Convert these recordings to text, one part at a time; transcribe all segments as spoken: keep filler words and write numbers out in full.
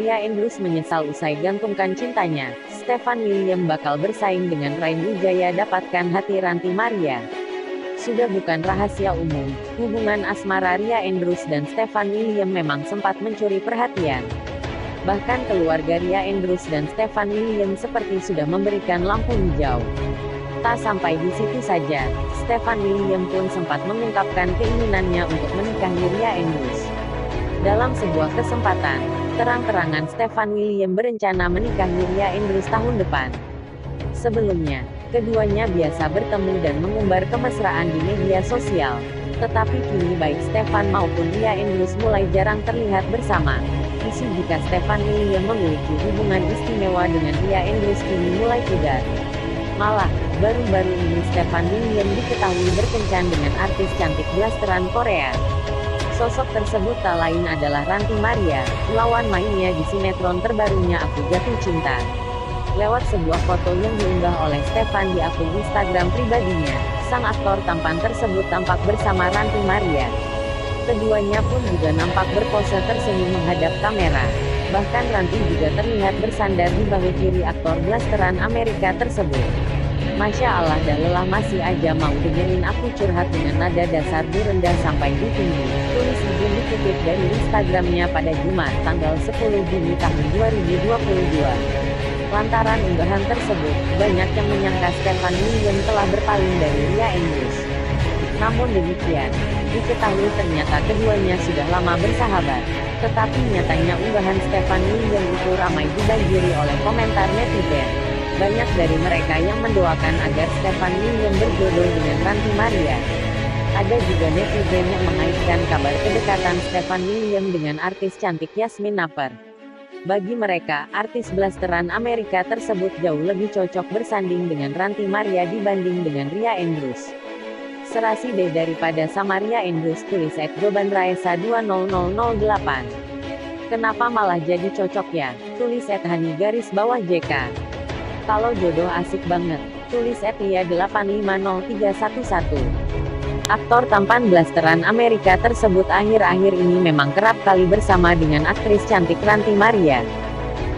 Ria Endrus menyesal usai gantungkan cintanya. Stefan William bakal bersaing dengan Rayn Wijaya dapatkan hati Ranty Maria. Sudah bukan rahasia umum, hubungan asmara Ria Endrus dan Stefan William memang sempat mencuri perhatian. Bahkan keluarga Ria Endrus dan Stefan William seperti sudah memberikan lampu hijau. Tak sampai di situ saja, Stefan William pun sempat mengungkapkan keinginannya untuk menikahi Ria Endrus. Dalam sebuah kesempatan, terang-terangan Stefan William berencana menikahi Ria Endrus tahun depan. Sebelumnya, keduanya biasa bertemu dan mengumbar kemesraan di media sosial. Tetapi kini baik Stefan maupun Ria Endrus mulai jarang terlihat bersama. Isu jika Stefan William memiliki hubungan istimewa dengan Ria Endrus kini mulai pudar. Malah, baru-baru ini Stefan William diketahui berkencan dengan artis cantik blasteran Korea. Sosok tersebut tak lain adalah Ranty Maria, lawan mainnya di sinetron terbarunya Aku Jatuh Cinta. Lewat sebuah foto yang diunggah oleh Stefan di akun Instagram pribadinya, sang aktor tampan tersebut tampak bersama Ranty Maria. Keduanya pun juga nampak berpose tersenyum menghadap kamera. Bahkan Ranty juga terlihat bersandar di bahu kiri aktor blasteran Amerika tersebut. Masya Allah, dah lelah masih aja mau dengerin aku curhat dengan nada dasar di rendah sampai di tinggi. Tulis Ijun dikutip dari Instagramnya pada Jumat, tanggal sepuluh Juni tahun dua ribu dua puluh dua. Lantaran unggahan tersebut, banyak yang menyangka Stefan William telah berpaling dari Ria Endrus. Namun demikian, diketahui ternyata keduanya sudah lama bersahabat. Tetapi nyatanya unggahan Stefan William itu ramai dibanjiri oleh komentar netizen. Banyak dari mereka yang mendoakan agar Stefan William berjodoh dengan Ranty Maria. Ada juga netizen yang mengaitkan kabar kedekatan Stefan William dengan artis cantik Yasmin Napper. Bagi mereka, artis blasteran Amerika tersebut jauh lebih cocok bersanding dengan Ranty Maria dibanding dengan Ria Endrus. Serasi deh daripada sama Ria Endrus, tulis et goban raesa dua nol nol nol delapan. Kenapa malah jadi cocok ya? Tulis et hani garis bawah jk. Kalau jodoh asik banget, tulis et lia delapan lima nol tiga satu satu. Aktor tampan blasteran Amerika tersebut akhir-akhir ini memang kerap kali bersama dengan aktris cantik Ranty Maria.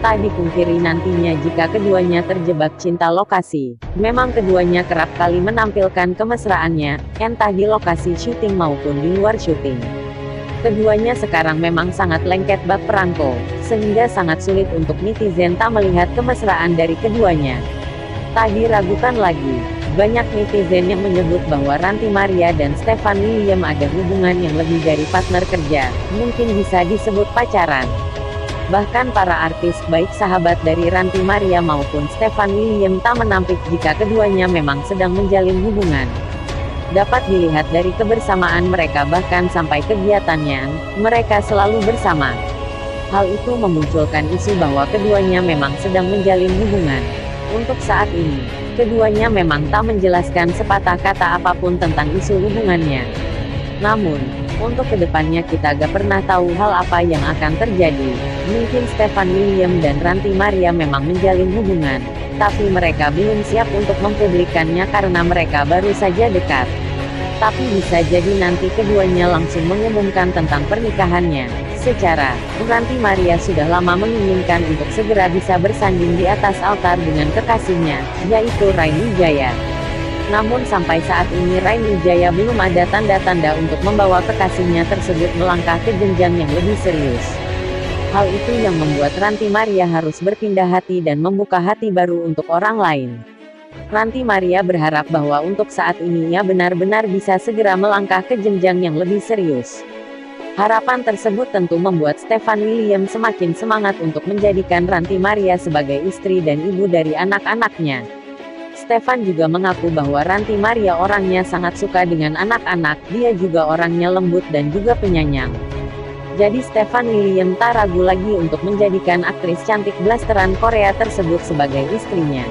Tak dipungkiri nantinya jika keduanya terjebak cinta lokasi. Memang keduanya kerap kali menampilkan kemesraannya, entah di lokasi syuting maupun di luar syuting. Keduanya sekarang memang sangat lengket bab perangko, sehingga sangat sulit untuk netizen tak melihat kemesraan dari keduanya. Tak diragukan lagi, banyak netizen yang menyebut bahwa Ranty Maria dan Stefan William ada hubungan yang lebih dari partner kerja, mungkin bisa disebut pacaran. Bahkan para artis, baik sahabat dari Ranty Maria maupun Stefan William, tak menampik jika keduanya memang sedang menjalin hubungan. Dapat dilihat dari kebersamaan mereka bahkan sampai kegiatannya, mereka selalu bersama. Hal itu memunculkan isu bahwa keduanya memang sedang menjalin hubungan. Untuk saat ini, keduanya memang tak menjelaskan sepatah kata apapun tentang isu hubungannya. Namun, untuk kedepannya kita gak pernah tahu hal apa yang akan terjadi. Mungkin Stefan William dan Ranty Maria memang menjalin hubungan, tapi mereka belum siap untuk mempublikannya karena mereka baru saja dekat. Tapi bisa jadi nanti keduanya langsung mengumumkan tentang pernikahannya. Secara, Ranty Maria sudah lama menginginkan untuk segera bisa bersanding di atas altar dengan kekasihnya, yaitu Rayn Wijaya. Namun sampai saat ini Rayn Wijaya belum ada tanda-tanda untuk membawa kekasihnya tersebut melangkah ke jenjang yang lebih serius. Hal itu yang membuat Ranty Maria harus berpindah hati dan membuka hati baru untuk orang lain. Ranty Maria berharap bahwa untuk saat ini ia benar-benar bisa segera melangkah ke jenjang yang lebih serius. Harapan tersebut tentu membuat Stefan William semakin semangat untuk menjadikan Ranty Maria sebagai istri dan ibu dari anak-anaknya. Stefan juga mengaku bahwa Ranty Maria orangnya sangat suka dengan anak-anak, dia juga orangnya lembut dan juga penyayang. Jadi Stefan William tak ragu lagi untuk menjadikan aktris cantik blasteran Korea tersebut sebagai istrinya.